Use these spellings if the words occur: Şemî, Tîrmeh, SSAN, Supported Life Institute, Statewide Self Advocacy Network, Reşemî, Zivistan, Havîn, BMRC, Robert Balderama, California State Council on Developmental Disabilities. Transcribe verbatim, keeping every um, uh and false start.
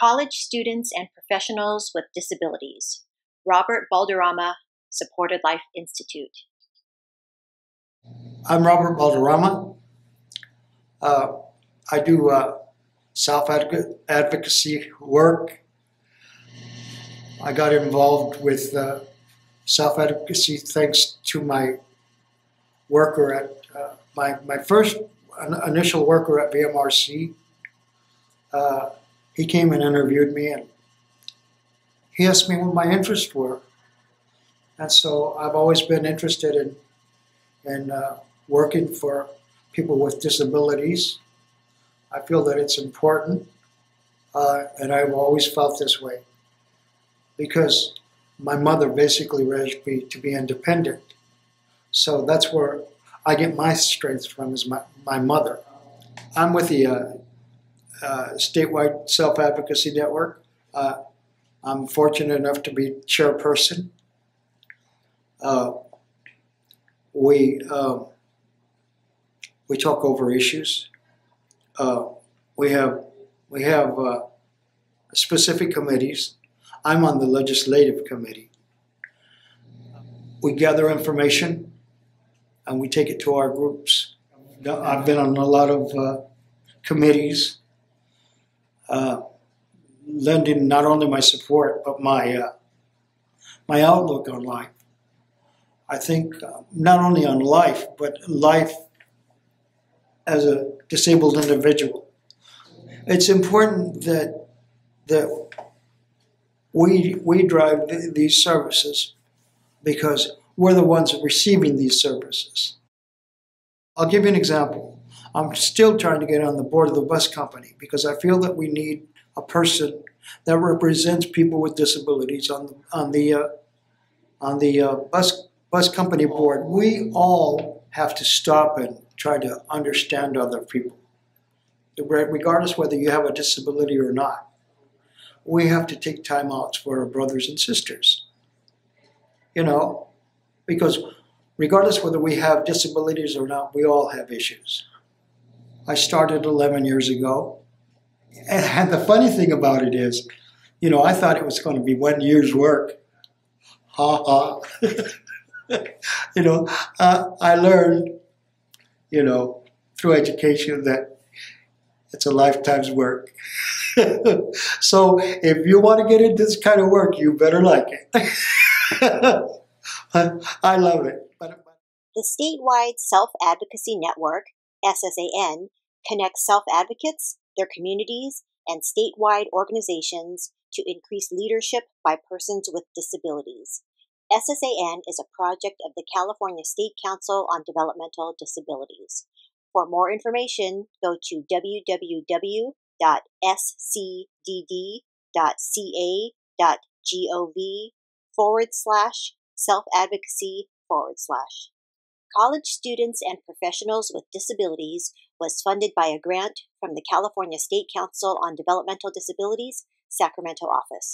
College Students and Professionals with Disabilities, Robert Balderama, Supported Life Institute. I'm Robert Balderama. Uh, I do uh, self-advocacy work. I got involved with uh, self-advocacy thanks to my worker at, uh, my, my first initial worker at B M R C. Uh, he came and interviewed me, and he asked me what my interests were. And so I've always been interested in and uh, working for people with disabilities. I feel that it's important, uh, and I've always felt this way because my mother basically raised me to be independent. So that's where I get my strength from, is my, my mother. I'm with the uh, uh, Statewide Self Advocacy Network. Uh, I'm fortunate enough to be chairperson. Uh, We, um, we talk over issues. Uh, we have, we have uh, specific committees. I'm on the legislative committee. We gather information and we take it to our groups. I've been on a lot of uh, committees, uh, lending not only my support, but my, uh, my outlook on life. I think not only on life, but life as a disabled individual. It's important that that we we drive th these services because we're the ones receiving these services. I'll give you an example. I'm still trying to get on the board of the bus company because I feel that we need a person that represents people with disabilities on the, on the uh, on the uh, bus company. Bus company board. We all have to stop and try to understand other people, regardless whether you have a disability or not. We have to take time out for our brothers and sisters, you know, because regardless whether we have disabilities or not, we all have issues. I started eleven years ago, and the funny thing about it is, you know, I thought it was going to be one year's work. Ha ha. You know, uh, I learned, you know, through education that it's a lifetime's work. So if you want to get into this kind of work, you better like it. I love it. The Statewide Self Advocacy Network, S S A N, connects self-advocates, their communities, and statewide organizations to increase leadership by persons with disabilities. S S A N is a project of the California State Council on Developmental Disabilities. For more information, go to www.scdd.ca.gov forward slash self-advocacy forward slash. College Students and Professionals with Disabilities was funded by a grant from the California State Council on Developmental Disabilities, Sacramento office.